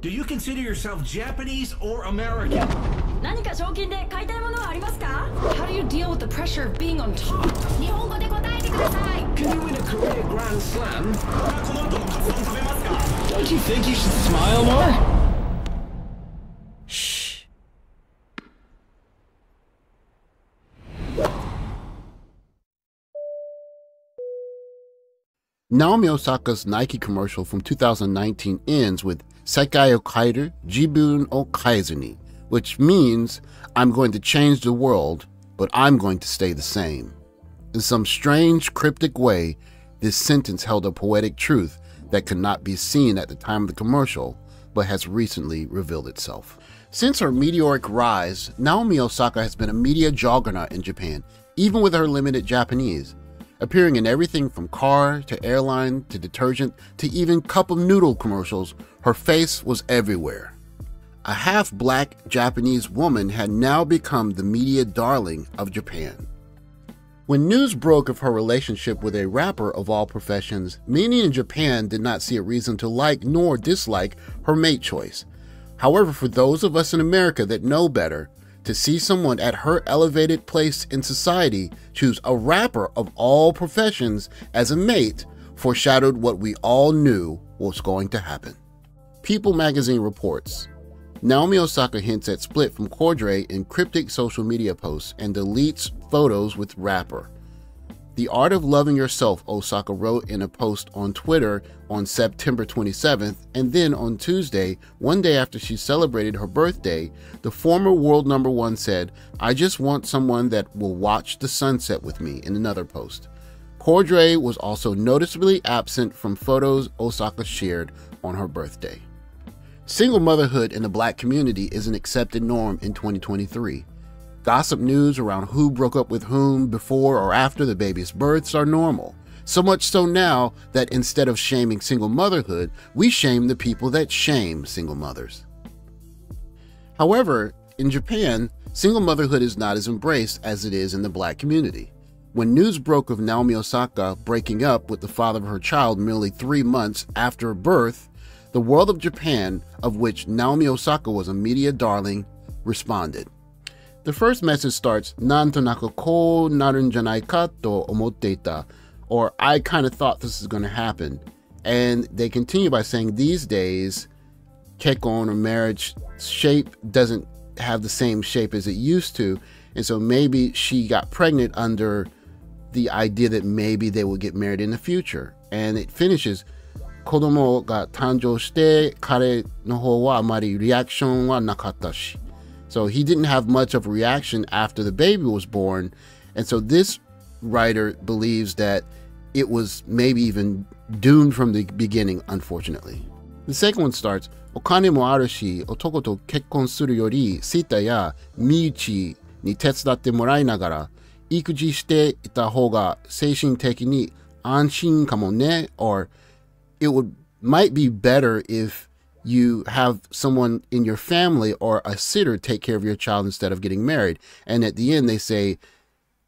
Do you consider yourself Japanese or American? How do you deal with the pressure of being on top? Can you win a career grand slam? Don't you think you should smile more? Shh. Naomi Osaka's Nike commercial from 2019 ends with Sekai o Kairu, Jibun o Kaizuni, which means I'm going to change the world, but I'm going to stay the same. In some strange, cryptic way, this sentence held a poetic truth that could not be seen at the time of the commercial, but has recently revealed itself. Since her meteoric rise, Naomi Osaka has been a media juggernaut in Japan, even with her limited Japanese, appearing in everything from car to airline to detergent to even cup of noodle commercials. Her face was everywhere. A half-black Japanese woman had now become the media darling of Japan. When news broke of her relationship with a rapper of all professions, many in Japan did not see a reason to like nor dislike her mate choice. However, for those of us in America that know better, to see someone at her elevated place in society choose a rapper of all professions as a mate foreshadowed what we all knew was going to happen. People magazine reports, Naomi Osaka hints at split from Cordray in cryptic social media posts and deletes photos with rapper. The Art of Loving Yourself, Osaka wrote in a post on Twitter on September 27th, and then on Tuesday, one day after she celebrated her birthday, the former world number one said, "I just want someone that will watch the sunset with me," in another post. Cordray was also noticeably absent from photos Osaka shared on her birthday. Single motherhood in the black community is an accepted norm in 2023. Gossip news around who broke up with whom before or after the baby's births are normal. So much so now that instead of shaming single motherhood, we shame the people that shame single mothers. However, in Japan, single motherhood is not as embraced as it is in the black community. When news broke of Naomi Osaka breaking up with the father of her child merely 3 months after birth, the world of Japan, of which Naomi Osaka was a media darling, responded. The first message starts, "Nantonaku ko narun janai ka to omotteita," or "I kind of thought this is going to happen." And they continue by saying, "These days, kekkon or marriage shape doesn't have the same shape as it used to, and so maybe she got pregnant under the idea that maybe they would get married in the future." And it finishes, "Kodomo ga tanjou shite, kare no hou wa amari reaction wa nakatta shi." So he didn't have much of a reaction after the baby was born. And so this writer believes that it was maybe even doomed from the beginning, unfortunately. The second one starts, "Okane mo aru shi, otoko to kekkon suru yori, sita ya miuchi ni tetsudatte morai nagara, ikuji shite ita hou ga seishin teki ni anshin kamo ne," or "It might be better if you have someone in your family or a sitter take care of your child instead of getting married." And at the end they say,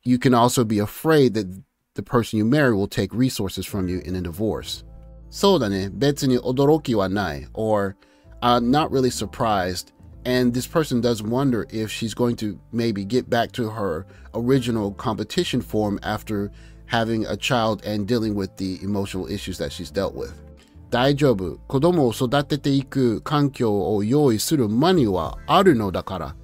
"You can also be afraid that the person you marry will take resources from you in a divorce." So da ne, betsu ni odoroki wa nai, or "I'm not really surprised." And this person does wonder if she's going to maybe get back to her original competition form after having a child and dealing with the emotional issues that she's dealt with. "Daijoubu, kodomo o sodatete iku kankyou o yoi suru money wa aru no dakara."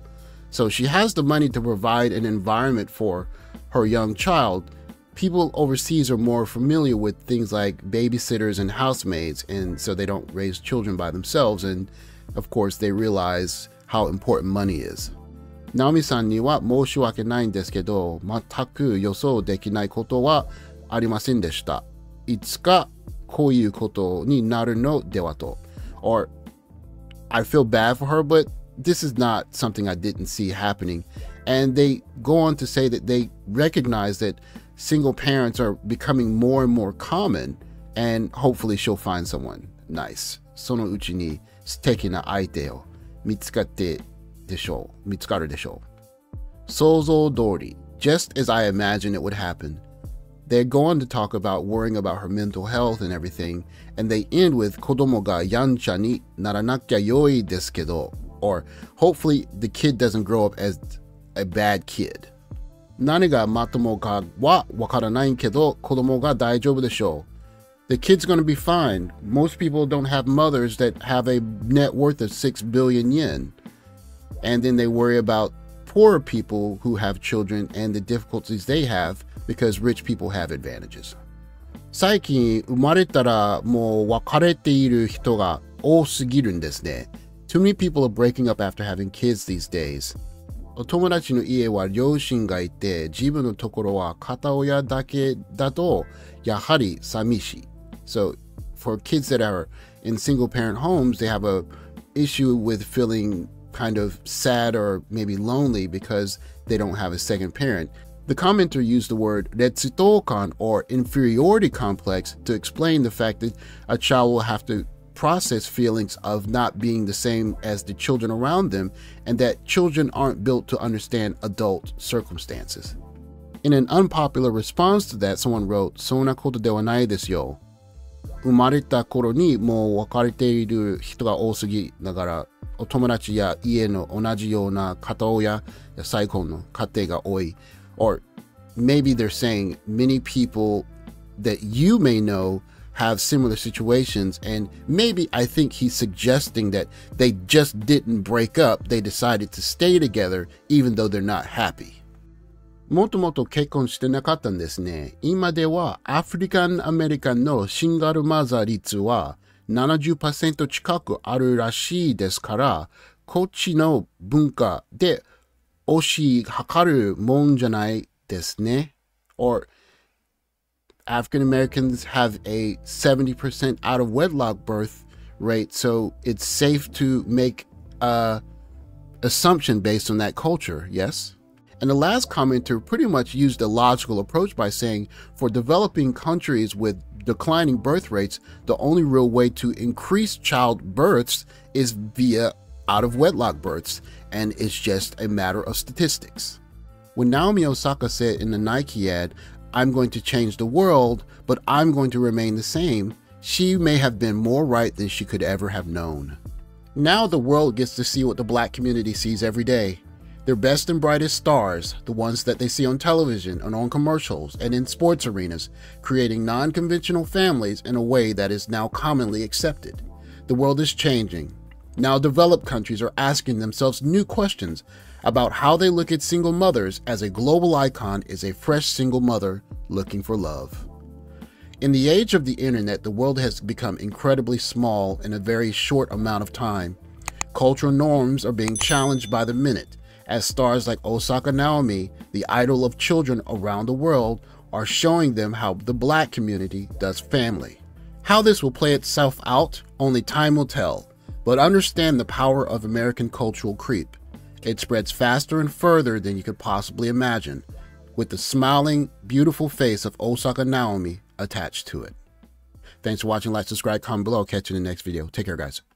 So she has the money to provide an environment for her young child. People overseas are more familiar with things like babysitters and housemaids, and so they don't raise children by themselves, and of course they realize how important money is. "Naomi-san ni wa moushiwake nai n desu kedo, mataku yosou dekinai koto wa arimasen deshita. Itsuka koiu koto ni naru no dewa to," or "I feel bad for her, but this is not something I didn't see happening." And they go on to say that they recognize that single parents are becoming more and more common, and hopefully she'll find someone nice. "Sono uchi ni suteki na aite o mitsukatte deshou, mitsukaru deshou. Souzou dori, just as I imagine it would happen. They're going to talk about worrying about her mental health and everything, and they end with Kodomo ga yancha ni naranakya yoi desu kedo, or hopefully the kid doesn't grow up as a bad kid. Nani ga matomo ka wa wakaranai kedo kodomo ga daijoubu deshou. The kid's going to be fine. Most people don't have mothers that have a net worth of 6 billion yen. And then they worry about poorer people who have children and the difficulties they have because rich people have advantages. 最近生まれたらもう別れている人が多すぎるんですね。 Too many people are breaking up after having kids these days. お友達の家は両親がいて、自分のところは片親だけだとやはり寂しい。 So, for kids that are in single parent homes, they have a issue with feeling kind of sad or maybe lonely because they don't have a second parent. The commenter used the word retsutoukan, or inferiority complex, to explain the fact that a child will have to process feelings of not being the same as the children around them, and that children aren't built to understand adult circumstances. In an unpopular response to that, someone wrote, "Sonna koto de wa nai desu yo. 生まれた頃にもう別れている人が多すぎながら、お友達や家の同じような片親や再婚の家庭が多い。" Or maybe they're saying many people that you may know have similar situations, and maybe I think he's suggesting that they just didn't break up, they decided to stay together even though they're not happy. もともと結婚してなかったんですね。今ではアフリカンアメリカンのシングルマザー率は 70% 近くあるらしいですから、こっちの文化で推し量るもんじゃないですね。 Or African Americans have a 70% out of wedlock birth rate, so it's safe to make an assumption based on that culture, yes? And the last commenter pretty much used a logical approach by saying, for developing countries with declining birth rates, the only real way to increase child births is via out-of-wedlock births, and it's just a matter of statistics. When Naomi Osaka said in the Nike ad, "I'm going to change the world, but I'm going to remain the same," she may have been more right than she could ever have known. Now the world gets to see what the black community sees every day. Their best and brightest stars, the ones that they see on television and on commercials and in sports arenas, creating non-conventional families in a way that is now commonly accepted. The world is changing. Now developed countries are asking themselves new questions about how they look at single mothers, as a global icon is a fresh single mother looking for love. In the age of the internet, the world has become incredibly small in a very short amount of time. Cultural norms are being challenged by the minute, as stars like Osaka Naomi, the idol of children around the world, are showing them how the black community does family. How this will play itself out, only time will tell, but understand the power of American cultural creep. It spreads faster and further than you could possibly imagine, with the smiling, beautiful face of Osaka Naomi attached to it. Thanks for watching, like, subscribe, comment below. Catch you in the next video. Take care, guys.